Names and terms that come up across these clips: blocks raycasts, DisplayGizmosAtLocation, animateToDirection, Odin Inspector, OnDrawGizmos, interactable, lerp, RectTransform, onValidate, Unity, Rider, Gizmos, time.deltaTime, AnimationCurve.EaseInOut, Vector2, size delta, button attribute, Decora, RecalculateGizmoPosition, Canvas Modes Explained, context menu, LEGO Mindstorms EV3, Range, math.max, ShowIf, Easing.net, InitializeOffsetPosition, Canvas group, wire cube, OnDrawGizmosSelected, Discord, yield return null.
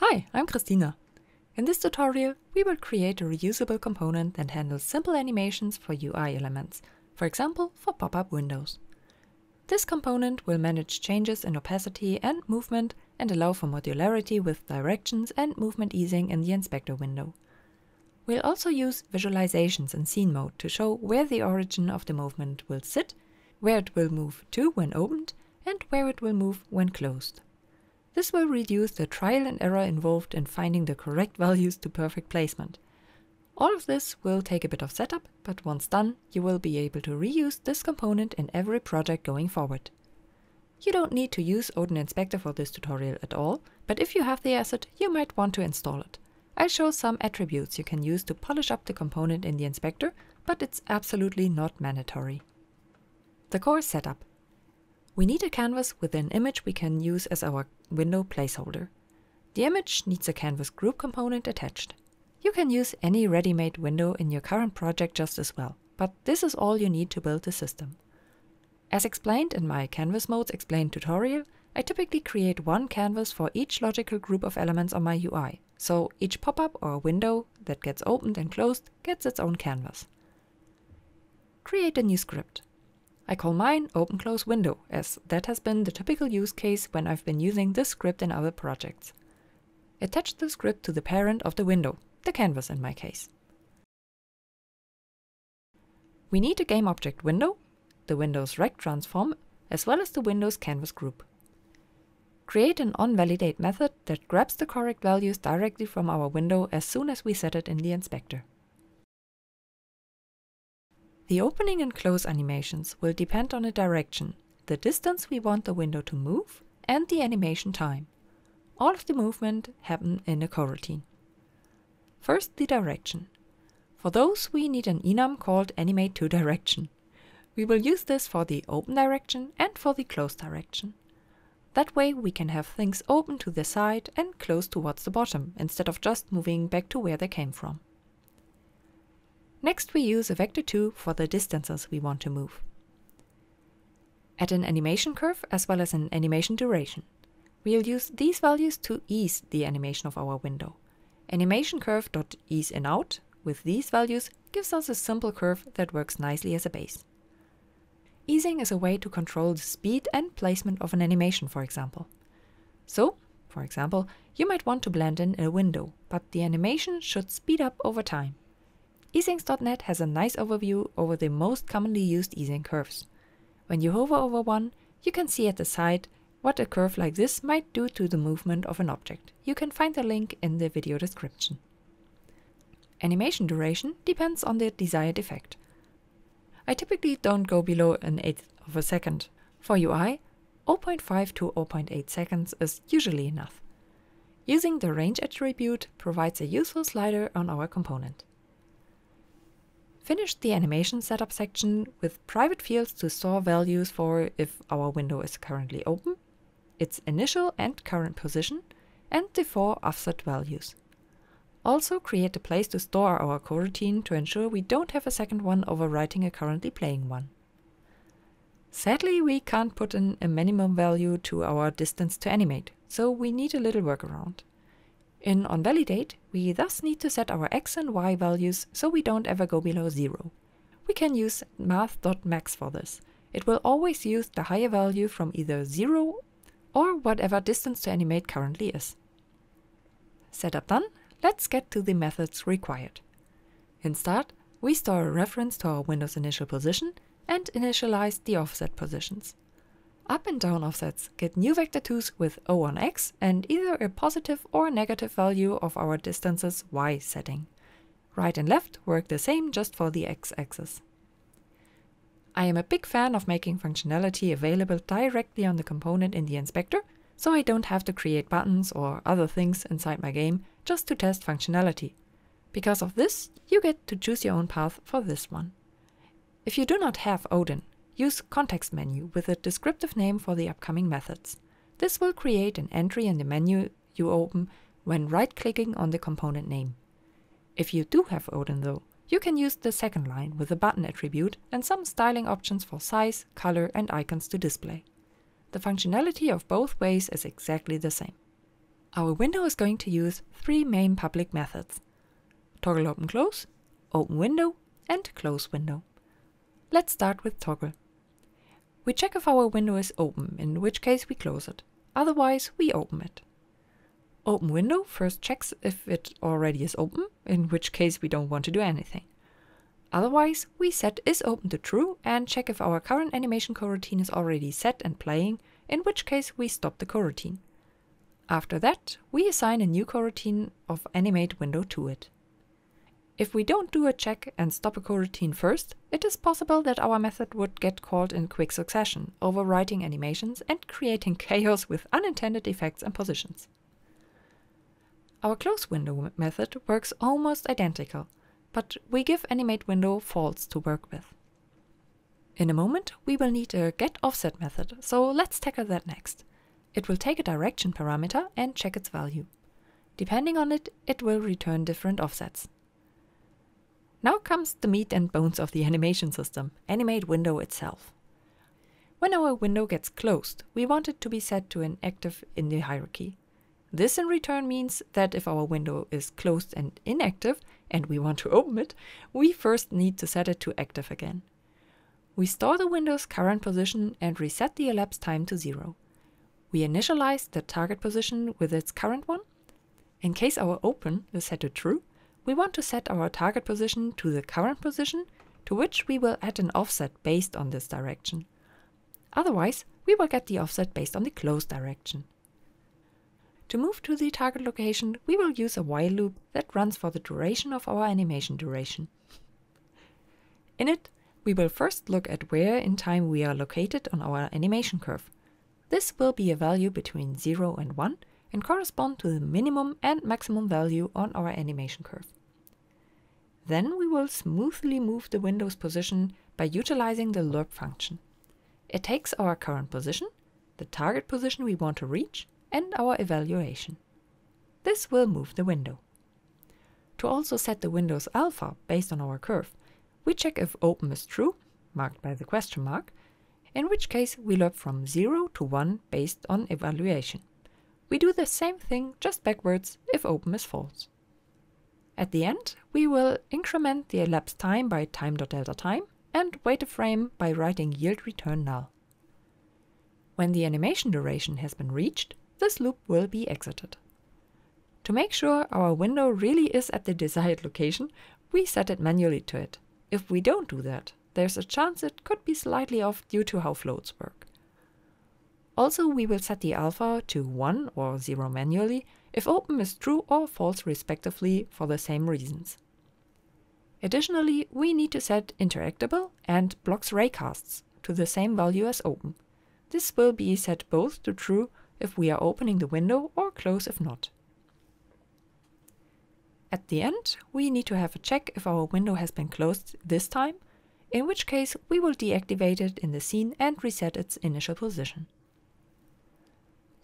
Hi, I'm Christina. In this tutorial, we will create a reusable component that handles simple animations for UI elements, for example, for pop-up windows. This component will manage changes in opacity and movement and allow for modularity with directions and movement easing in the inspector window. We'll also use visualizations in scene mode to show where the origin of the movement will sit, where it will move to when opened, and where it will move when closed. This will reduce the trial and error involved in finding the correct values to perfect placement. All of this will take a bit of setup, but once done, you will be able to reuse this component in every project going forward. You don't need to use Odin Inspector for this tutorial at all, but if you have the asset, you might want to install it. I'll show some attributes you can use to polish up the component in the inspector, but it's absolutely not mandatory. The core setup. We need a canvas with an image we can use as our window placeholder. The image needs a canvas group component attached. You can use any ready-made window in your current project just as well, but this is all you need to build the system. As explained in my Canvas Modes Explained tutorial, I typically create one canvas for each logical group of elements on my UI, so each pop-up or window that gets opened and closed gets its own canvas. Create a new script. I call mine OpenCloseWindow, as that has been the typical use case when I've been using this script in other projects. Attach the script to the parent of the window, the canvas in my case. We need a GameObject window, the window's RectTransform, as well as the window's canvas group. Create an onValidate method that grabs the correct values directly from our window as soon as we set it in the inspector. The opening and close animations will depend on a direction, the distance we want the window to move, and the animation time. All of the movement happen in a coroutine. First, the direction. For those, we need an enum called animateToDirection. We will use this for the open direction and for the close direction. That way we can have things open to the side and close towards the bottom, instead of just moving back to where they came from. Next, we use a Vector2 for the distances we want to move. Add an animation curve as well as an animation duration. We'll use these values to ease the animation of our window. AnimationCurve.EaseInOut with these values gives us a simple curve that works nicely as a base. Easing is a way to control the speed and placement of an animation, for example. So, for example, you might want to blend in a window, but the animation should speed up over time. Easing.net has a nice overview over the most commonly used easing curves. When you hover over one, you can see at the side what a curve like this might do to the movement of an object. You can find the link in the video description. Animation duration depends on the desired effect. I typically don't go below an eighth of a second. For UI, 0.5 to 0.8 seconds is usually enough. Using the range attribute provides a useful slider on our component. Finish the animation setup section with private fields to store values for if our window is currently open, its initial and current position, and the four offset values. Also create a place to store our coroutine to ensure we don't have a second one overwriting a currently playing one. Sadly, we can't put in a minimum value to our distance to animate, so we need a little workaround. In onValidate, we thus need to set our x and y values so we don't ever go below 0. We can use math.max for this. It will always use the higher value from either 0 or whatever distance to animate currently is. Setup done, let's get to the methods required. In Start, we store a reference to our window's initial position and initialize the offset positions. Up and down offsets get new Vector2s with O on X and either a positive or negative value of our distance's Y setting. Right and left work the same just for the X-axis. I am a big fan of making functionality available directly on the component in the inspector, so I don't have to create buttons or other things inside my game just to test functionality. Because of this, you get to choose your own path for this one. If you do not have Odin, use context menu with a descriptive name for the upcoming methods. This will create an entry in the menu you open when right-clicking on the component name. If you do have Odin though, you can use the second line with the button attribute and some styling options for size, color and icons to display. The functionality of both ways is exactly the same. Our window is going to use three main public methods: toggle open close, open window, and close window. Let's start with toggle. We check if our window is open, in which case we close it. Otherwise, we open it. Open window first checks if it already is open, in which case we don't want to do anything. Otherwise, we set is open to true and check if our current animation coroutine is already set and playing, in which case we stop the coroutine. After that, we assign a new coroutine of AnimateWindow to it. If we don't do a check and stop a coroutine first, it is possible that our method would get called in quick succession, overwriting animations and creating chaos with unintended effects and positions. Our close window method works almost identical, but we give AnimateWindow faults to work with. In a moment, we will need a getOffset method, so let's tackle that next. It will take a direction parameter and check its value. Depending on it, it will return different offsets. Now comes the meat and bones of the animation system, AnimateWindow itself. When our window gets closed, we want it to be set to inactive in the hierarchy. This in return means that if our window is closed and inactive, and we want to open it, we first need to set it to active again. We store the window's current position and reset the elapsed time to 0. We initialize the target position with its current one. In case our open is set to true, we want to set our target position to the current position, to which we will add an offset based on this direction. Otherwise, we will get the offset based on the closed direction. To move to the target location, we will use a while loop that runs for the duration of our animation duration. In it, we will first look at where in time we are located on our animation curve. This will be a value between 0 and 1 and correspond to the minimum and maximum value on our animation curve. Then we will smoothly move the window's position by utilizing the lerp function. It takes our current position, the target position we want to reach, and our evaluation. This will move the window. To also set the window's alpha based on our curve, we check if open is true, marked by the question mark, in which case we lerp from 0 to 1 based on evaluation. We do the same thing, just backwards, if open is false. At the end, we will increment the elapsed time by time.deltaTime and weight a frame by writing yield return null. When the animation duration has been reached, this loop will be exited. To make sure our window really is at the desired location, we set it manually to it. If we don't do that, there's a chance it could be slightly off due to how floats work. Also, we will set the alpha to 1 or 0 manually if open is true or false respectively for the same reasons. Additionally, we need to set interactable and blocks raycasts to the same value as open. This will be set both to true if we are opening the window or close if not. At the end, we need to have a check if our window has been closed this time, in which case we will deactivate it in the scene and reset its initial position.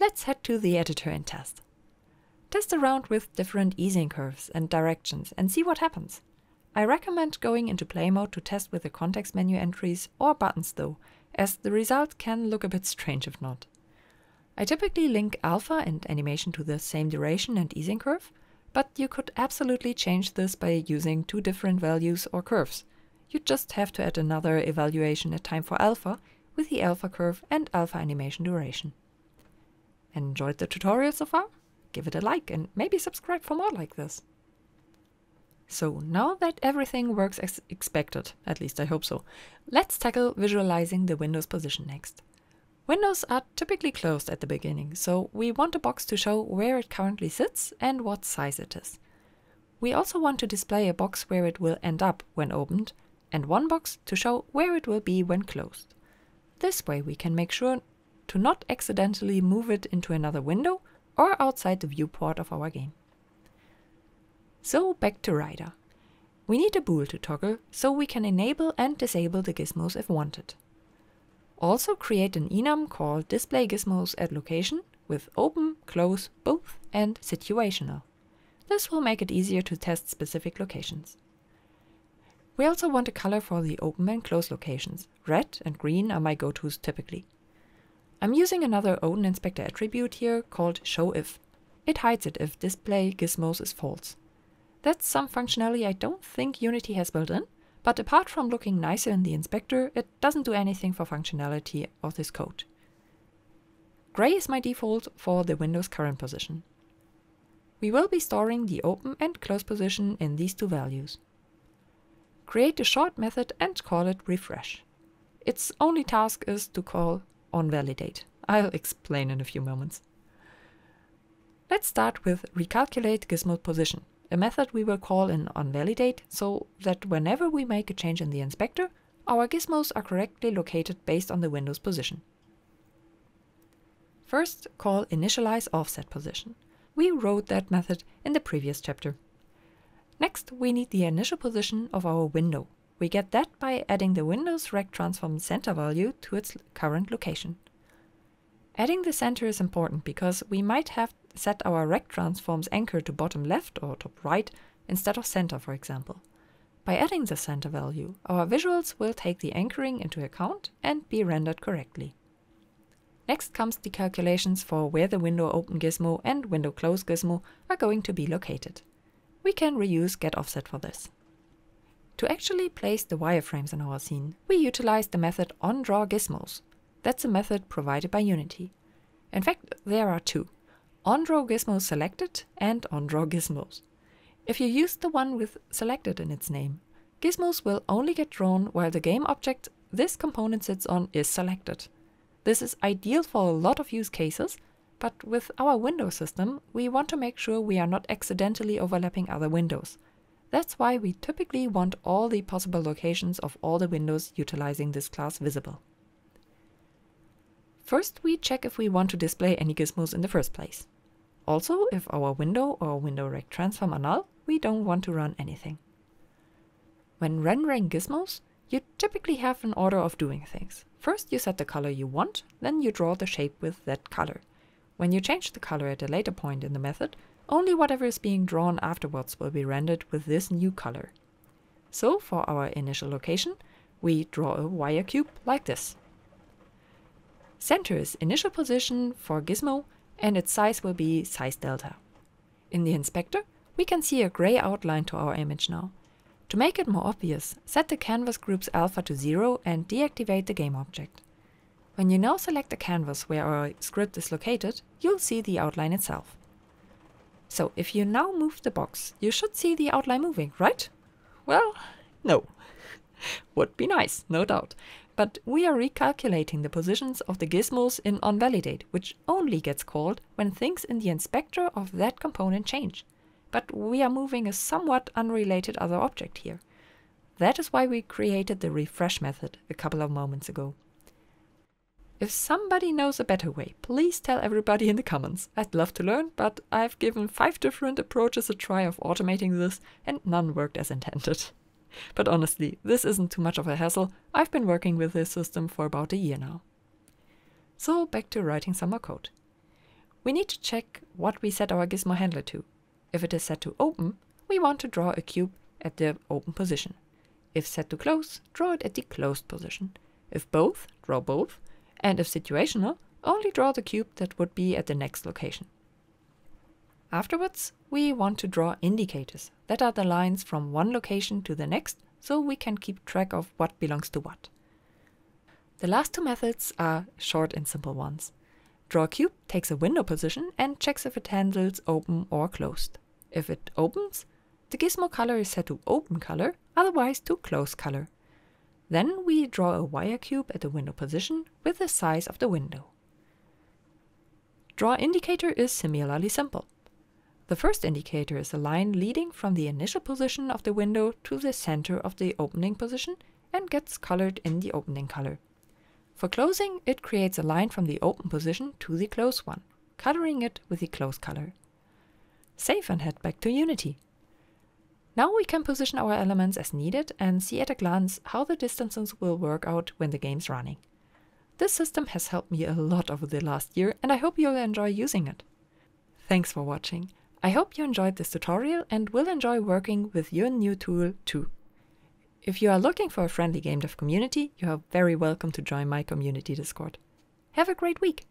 Let's head to the editor and test. Test around with different easing curves and directions and see what happens. I recommend going into play mode to test with the context menu entries or buttons though, as the result can look a bit strange if not. I typically link alpha and animation to the same duration and easing curve, but you could absolutely change this by using two different values or curves. You just have to add another evaluation at time for alpha with the alpha curve and alpha animation duration. Enjoyed the tutorial so far? Give it a like and maybe subscribe for more like this. So now that everything works as expected, at least I hope so, let's tackle visualizing the window's position next. Windows are typically closed at the beginning, so we want a box to show where it currently sits and what size it is. We also want to display a box where it will end up when opened, and one box to show where it will be when closed. This way we can make sure to not accidentally move it into another window or outside the viewport of our game. So back to Rider. We need a bool to toggle, so we can enable and disable the gizmos if wanted. Also create an enum called DisplayGizmosAtLocation with open, close, both and situational. This will make it easier to test specific locations. We also want a color for the open and close locations. Red and green are my go-tos typically. I'm using another Odin Inspector attribute here called ShowIf. It hides it if DisplayGizmos is false. That's some functionality I don't think Unity has built in, but apart from looking nicer in the inspector, it doesn't do anything for functionality of this code. Gray is my default for the window's current position. We will be storing the open and close position in these two values. Create a short method and call it refresh. Its only task is to call onValidate. I'll explain in a few moments. Let's start with RecalculateGizmoPosition, a method we will call in onValidate so that whenever we make a change in the inspector, our gizmos are correctly located based on the window's position. First, call InitializeOffsetPosition. We wrote that method in the previous chapter. Next, we need the initial position of our window. We get that by adding the window's RectTransform center value to its current location. Adding the center is important because we might have set our RectTransform's anchor to bottom left or top right instead of center, for example. By adding the center value, our visuals will take the anchoring into account and be rendered correctly. Next comes the calculations for where the window open gizmo and window close gizmo are going to be located. We can reuse getOffset for this. To actually place the wireframes in our scene, we utilize the method OnDrawGizmos. That's a method provided by Unity. In fact, there are two: OnDrawGizmosSelected and OnDrawGizmos. If you use the one with selected in its name, gizmos will only get drawn while the game object this component sits on is selected. This is ideal for a lot of use cases, but with our window system, we want to make sure we are not accidentally overlapping other windows. That's why we typically want all the possible locations of all the windows utilizing this class visible. First, we check if we want to display any gizmos in the first place. Also, if our window or window RectTransform are null, we don't want to run anything. When rendering gizmos, you typically have an order of doing things. First you set the color you want, then you draw the shape with that color. When you change the color at a later point in the method, only whatever is being drawn afterwards will be rendered with this new color. So for our initial location, we draw a wire cube like this. Center is initial position for gizmo and its size will be size delta. In the inspector, we can see a gray outline to our image now. To make it more obvious, set the canvas group's alpha to 0 and deactivate the game object. When you now select the canvas where our script is located, you'll see the outline itself. So if you now move the box, you should see the outline moving, right? Well, no. Would be nice, no doubt. But we are recalculating the positions of the gizmos in onValidate, which only gets called when things in the inspector of that component change. But we are moving a somewhat unrelated other object here. That is why we created the refresh method a couple of moments ago. If somebody knows a better way, please tell everybody in the comments. I'd love to learn, but I've given 5 different approaches a try of automating this and none worked as intended. But honestly, this isn't too much of a hassle. I've been working with this system for about a year now. So back to writing some more code. We need to check what we set our gizmo handler to. If it is set to open, we want to draw a cube at the open position. If set to close, draw it at the closed position. If both, draw both. And if situational, only draw the cube that would be at the next location. Afterwards, we want to draw indicators that are the lines from one location to the next, so we can keep track of what belongs to what. The last two methods are short and simple ones. DrawCube takes a window position and checks if it handles open or closed. If it opens, the gizmo color is set to open color, otherwise to close color. Then we draw a wire cube at the window position with the size of the window. Draw indicator is similarly simple. The first indicator is a line leading from the initial position of the window to the center of the opening position and gets colored in the opening color. For closing, it creates a line from the open position to the close one, coloring it with the close color. Save and head back to Unity. Now we can position our elements as needed and see at a glance how the distances will work out when the game's running. This system has helped me a lot over the last year and I hope you'll enjoy using it. Thanks for watching. I hope you enjoyed this tutorial and will enjoy working with your new tool too. If you are looking for a friendly game dev community, you are very welcome to join my community Discord. Have a great week!